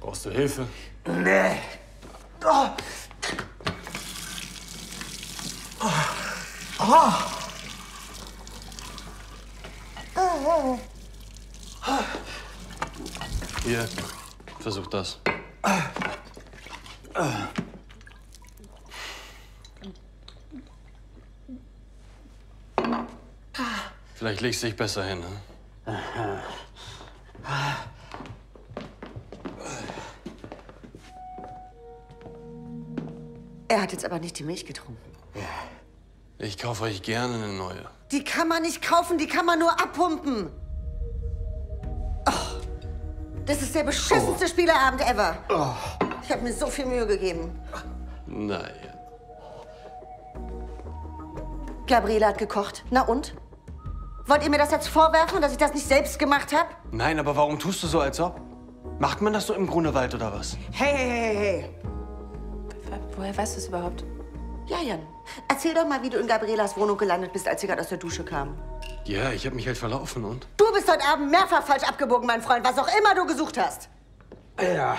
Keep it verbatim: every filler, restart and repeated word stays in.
Brauchst du Hilfe? Nee. Oh. Oh. Oh. Hier, versuch das. Vielleicht legst du dich besser hin, ne? Er hat jetzt aber nicht die Milch getrunken. Ich kaufe euch gerne eine neue. Die kann man nicht kaufen, die kann man nur abpumpen. Oh, das ist der beschissenste oh. Spieleabend ever. Oh. Ich habe mir so viel Mühe gegeben. Naja. Gabriela hat gekocht. Na und? Wollt ihr mir das jetzt vorwerfen, dass ich das nicht selbst gemacht habe? Nein, aber warum tust du so, als ob? Macht man das so im Grunewald oder was? Hey, hey, hey, hey. Woher weißt du es überhaupt? Ja, Jan. Erzähl doch mal, wie du in Gabrielas Wohnung gelandet bist, als sie gerade aus der Dusche kam. Ja, ich habe mich halt verlaufen und? Du bist heute Abend mehrfach falsch abgebogen, mein Freund, was auch immer du gesucht hast. Ja.